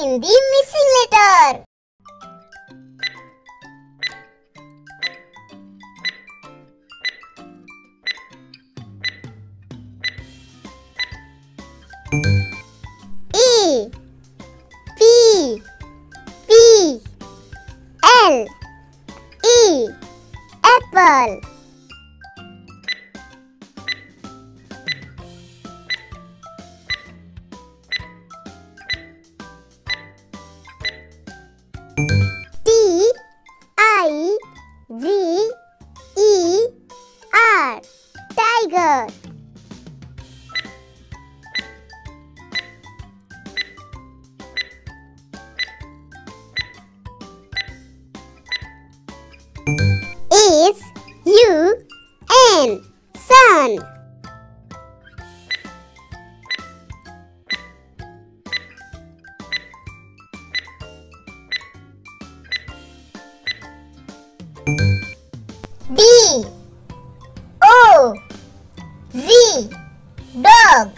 in the missing letter. E, P, P, L, E, apple. T, I, G, E, R, tiger. S, U, N, sun. D, O, Z, dog.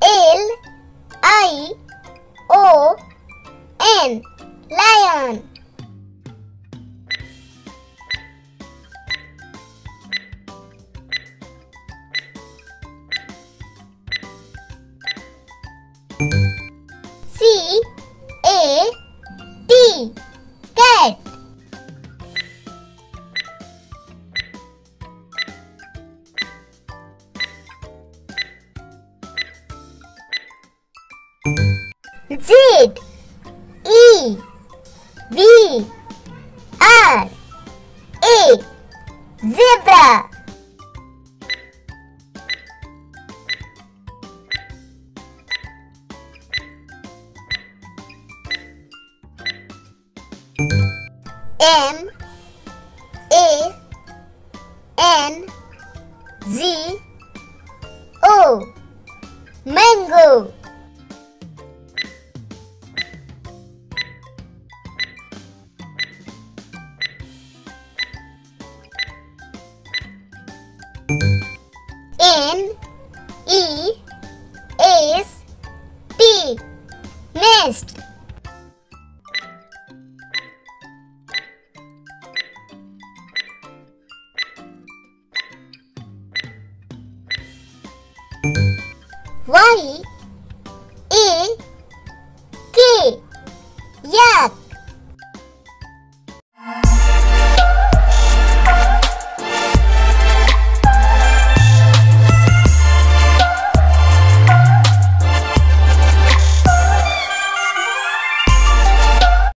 L, I, O, N, lion. C, A, T, cat. Z, E, V, R, A, zebra. M, A, N, Z, O, mango. N, E, S, T, nest. Y, A, K, yak.